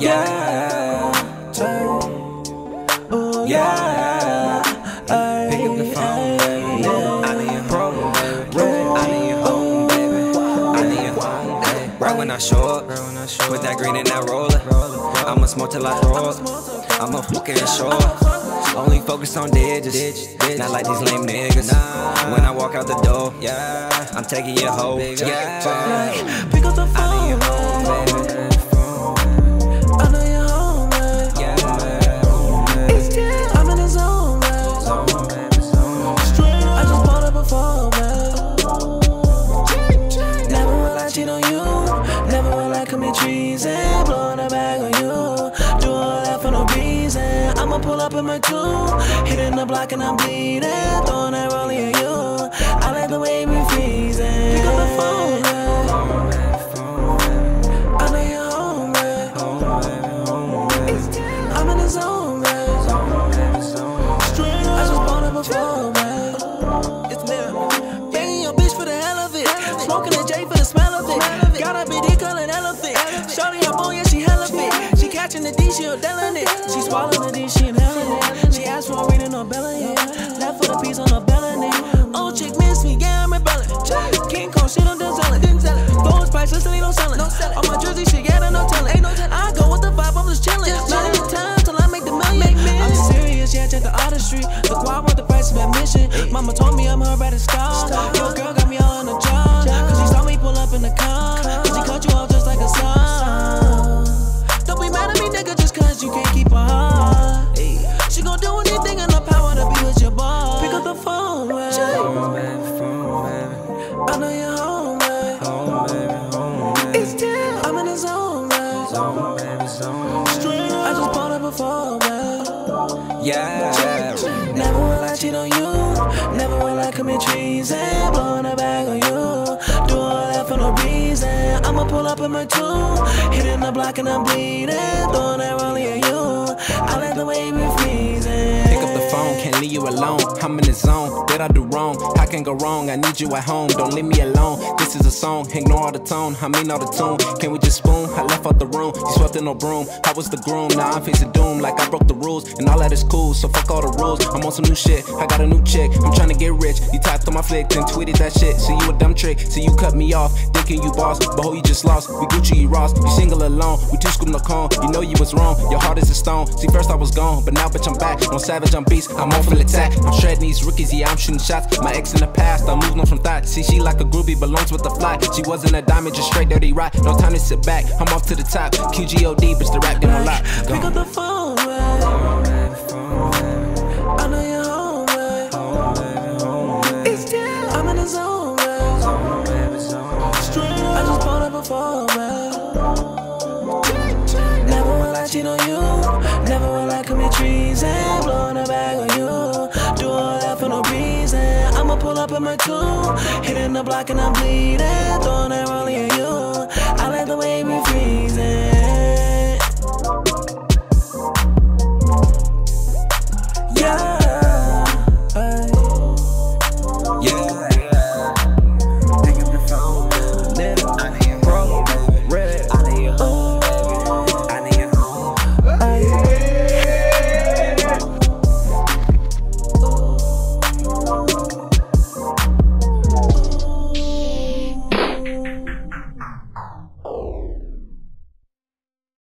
Yeah, ooh, yeah. Pick up the phone, baby. I need a home, baby. I need a home, baby. I need a home, baby. Right when I show up, with that green and that roller, I'ma smoke till I throw up. I'ma fucking show up. Only focus on digits, not like these lame niggas. When I walk out the door, yeah, I'm taking your hoe. Yeah, pick up the phone. I need a home, baby. Pull up in my coupe, hitting the block and I'm bleeding, throwing that rollie at you. I like the way we freezing. Pick up the phone, man. I know you're home, man. I'm in the zone, man. Straight up, I just bought up a phone, man. It's me. Banging your bitch for the hell of it. Smoking a J for the smell of it. Gotta be dick on an elephant. Shorty up on, yeah, she hella fit. She catching the D, she'll dealing it. She swallowing the D, she inhaling it. She asked for a reading, no belly, yeah. Left for the piece on the belly, yeah. Old chick miss me, yeah, I'm rebelling. King Kong shit, I'm Denzelin. Gold spice, listen, ain't no selling. All my Jersey shit, yeah, there no telling. I go with the vibe, I'm just chilling. Not even time till I make the million. I'm serious, yeah, check the artistry. Look why I want the price of admission. Mama told me I'm her brightest star. Yo, girl got me all on the job. Cause she saw me pull up in the car. Cause she caught you all just like a song. Don't be mad at me, nigga, just cause you can't keep a heart. She gon' do anything in her power to be with your boy. Pick up the phone, man. I know you're home, man. It's time. I'm in the zone, man. Straight up. I just bought up a phone, man. Yeah. Never will I cheat on you. Never will I commit treason. Blowing a bag on you. Do all that for no reason. I'ma pull up in my coupe, hitting the block and I'm bleeding. Throwing that rollie at you. I like the way we freezing. Pick up the phone, can't leave you alone. I'm in the zone, did I do wrong? I can't go wrong, I need you at home. Don't leave me alone, this is a song. Ignore all the tone, I mean all the tune. Can we just spoon? I left out the room. You swept in no broom, I was the groom. Now I'm facing doom, like I broke the rules. And all that is cool, so fuck all the rules. I'm on some new shit, I got a new chick. I'm trying to get rich, you typed on my flick. Then tweeted that shit, so you a dumb trick. So you cut me off, thinking you boss. But ho, you just lost, we Gucci, you Ross. You single alone, we two scoop no cone. You know you was wrong, your heart is a stone. See, first I was gone, but now bitch I'm back. On savage, on beast, I'm on for the attack. I'm shredding these rookies, yeah, I'm shooting shots. My ex in the past, I moved on from thought. See, she like a groupie, belongs with the fly. She wasn't a diamond, just straight dirty rock. No time to sit back, I'm off to the top. QGOD, bitch, the rap, they don't lie. Pick up the phone, man. I know you're home, man. It's time. I'm in the zone, man. Straight up. I just bought up a phone, man. Never will I cheat on you. Never will I commit treason. Blowing a bag on you. Do all that for no reason. I'ma pull up in my coupe, hitting the block and I'm bleeding. Throwing that rollie at you. I like the way we freezing.